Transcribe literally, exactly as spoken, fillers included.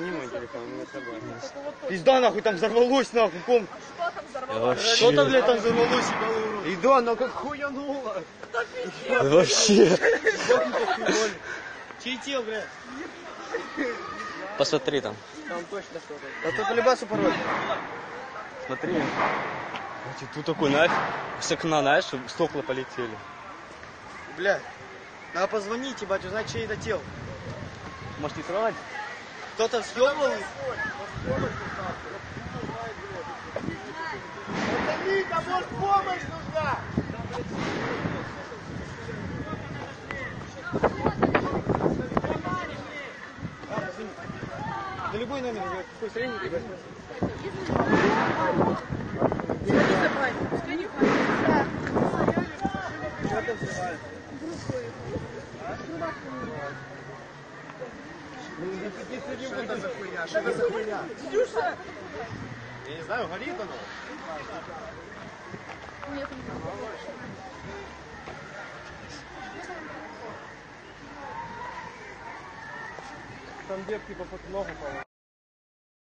это не мой телефон, не собака. Пизда нахуй, там взорвалось нахуй, ком. Что там взорвалось? Что-то, блядь, там взорвалось и голову. И да, оно как хуянуло. Вообще. Чей тел, блядь? Посмотри там. Там точно что-то. А тут полюбасу порвали. Смотри. Блядь, тут такой нафиг. С окна, знаешь, стекла полетели. Блядь. Надо позвонить, ебать, узнать, чей это тело. Может, не срывать? Кто-то съебал? Это Мита, может, помощь нужна? Да любой номер, какой средний, ребят. Что это за хуйня? Что это за хуйня? Дюша! Я не знаю, горит оно? Нет, не горит. Там девки по ногу, по-моему.